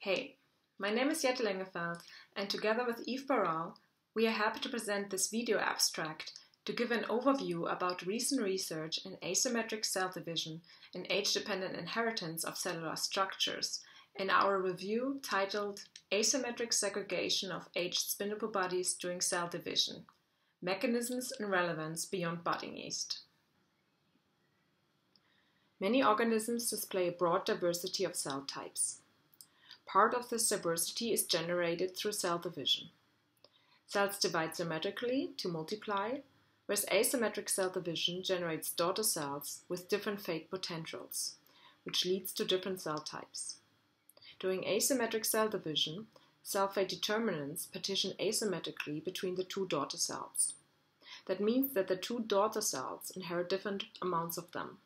Hey, my name is Jette Lengefeld, and together with Yves Barral, we are happy to present this video abstract to give an overview about recent research in asymmetric cell division and age-dependent inheritance of cellular structures in our review titled Asymmetric Segregation of Aged Spindle Pole Bodies During Cell Division, Mechanisms and Relevance Beyond Budding Yeast. Many organisms display a broad diversity of cell types. Part of this diversity is generated through cell division. Cells divide symmetrically to multiply, whereas asymmetric cell division generates daughter cells with different fate potentials, which leads to different cell types. During asymmetric cell division, cell fate determinants partition asymmetrically between the two daughter cells. That means that the two daughter cells inherit different amounts of them.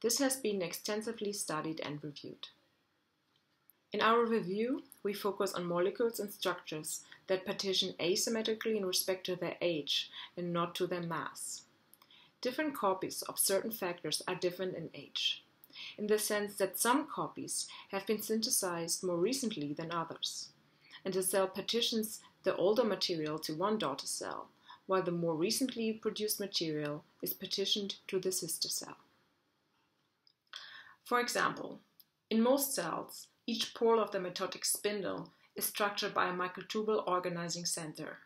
This has been extensively studied and reviewed. In our review, we focus on molecules and structures that partition asymmetrically in respect to their age and not to their mass. Different copies of certain factors are different in age, in the sense that some copies have been synthesized more recently than others, and the cell partitions the older material to one daughter cell, while the more recently produced material is partitioned to the sister cell. For example, in most cells, each pole of the mitotic spindle is structured by a microtubule organizing center,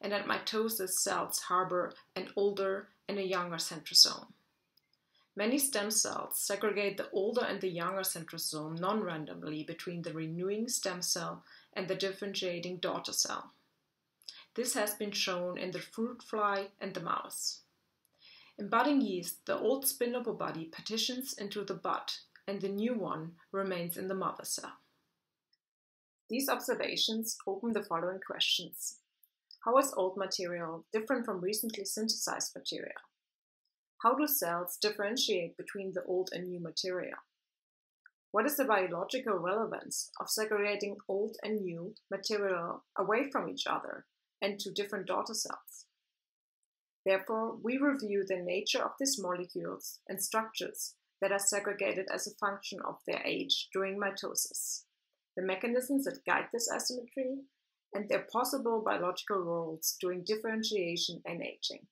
and at mitosis cells harbor an older and a younger centrosome. Many stem cells segregate the older and the younger centrosome non-randomly between the renewing stem cell and the differentiating daughter cell. This has been shown in the fruit fly and the mouse. In budding yeast, the old spindle pole body partitions into the bud, and the new one remains in the mother cell. These observations open the following questions. How is old material different from recently synthesized material? How do cells differentiate between the old and new material? What is the biological relevance of segregating old and new material away from each other and to different daughter cells? Therefore, we review the nature of these molecules and structures that are segregated as a function of their age during mitosis, the mechanisms that guide this asymmetry, and their possible biological roles during differentiation and aging.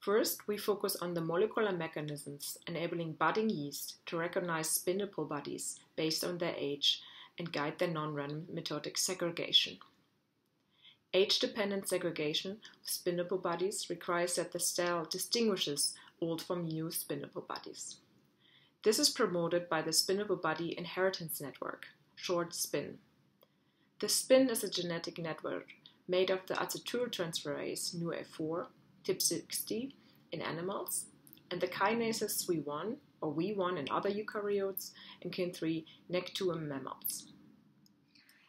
First, we focus on the molecular mechanisms enabling budding yeast to recognize spindle pole bodies based on their age and guide their non-random mitotic segregation. Age-dependent segregation of spindle pole bodies requires that the cell distinguishes old from new spindle pole bodies. This is promoted by the Spindle Pole Body Inheritance Network, short SPIN. The SPIN is a genetic network made of the acetyltransferase NuA4, TIP-60 in animals, and the kinases SWI1 or We1 in other eukaryotes and kin3 Nectuum mammals.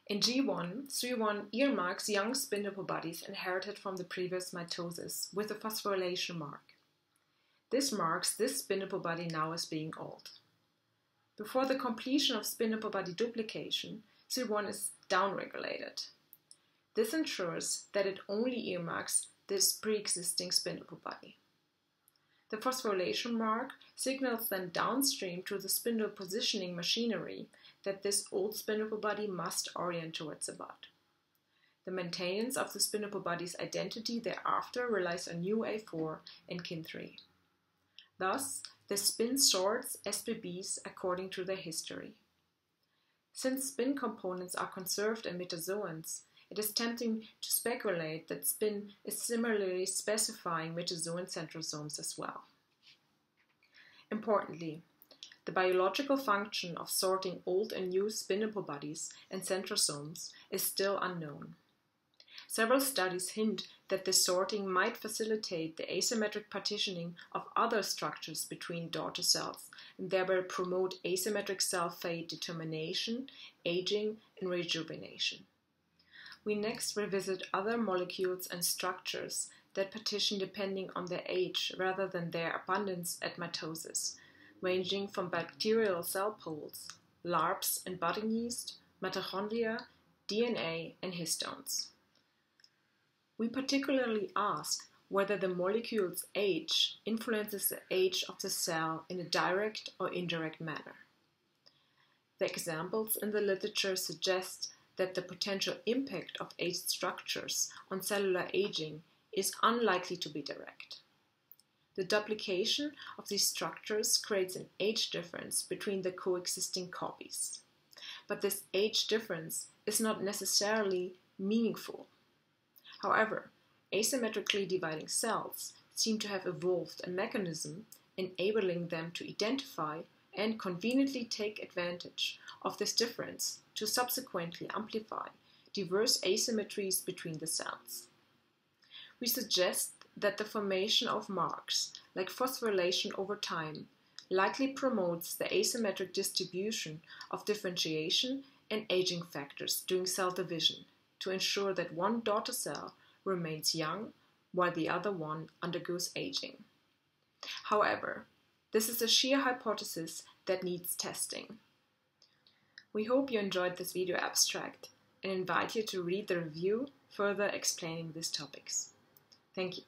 In G1, SWI1 earmarks young spindle pole bodies inherited from the previous mitosis with a phosphorylation mark. This marks this spindle pole body now as being old. Before the completion of spindle pole body duplication, SWI1 is downregulated. This ensures that it only earmarks this pre-existing spindle pole body. The phosphorylation mark signals then downstream to the spindle positioning machinery that this old spindle pole body must orient towards a bud. The maintenance of the spindle pole body's identity thereafter relies on NuA4 and kin3. Thus, the SPIN sorts SPBs according to their history. Since SPIN components are conserved in metazoans, it is tempting to speculate that SPIN is similarly specifying metazoan centrosomes as well. Importantly, the biological function of sorting old and new spindle pole bodies and centrosomes is still unknown. Several studies hint that this sorting might facilitate the asymmetric partitioning of other structures between daughter cells and thereby promote asymmetric cell fate determination, aging, and rejuvenation. We next revisit other molecules and structures that partition depending on their age rather than their abundance at mitosis, ranging from bacterial cell pools, LARPs and budding yeast, mitochondria, DNA, and histones. We particularly ask whether the molecule's age influences the age of the cell in a direct or indirect manner. The examples in the literature suggest that the potential impact of aged structures on cellular aging is unlikely to be direct. The duplication of these structures creates an age difference between the coexisting copies. But this age difference is not necessarily meaningful. However, asymmetrically dividing cells seem to have evolved a mechanism enabling them to identify and conveniently take advantage of this difference to subsequently amplify diverse asymmetries between the cells. We suggest that the formation of marks, like phosphorylation over time, likely promotes the asymmetric distribution of differentiation and aging factors during cell division to ensure that one daughter cell remains young while the other one undergoes aging. However, this is a sheer hypothesis that needs testing. We hope you enjoyed this video abstract and invite you to read the review further explaining these topics. Thank you.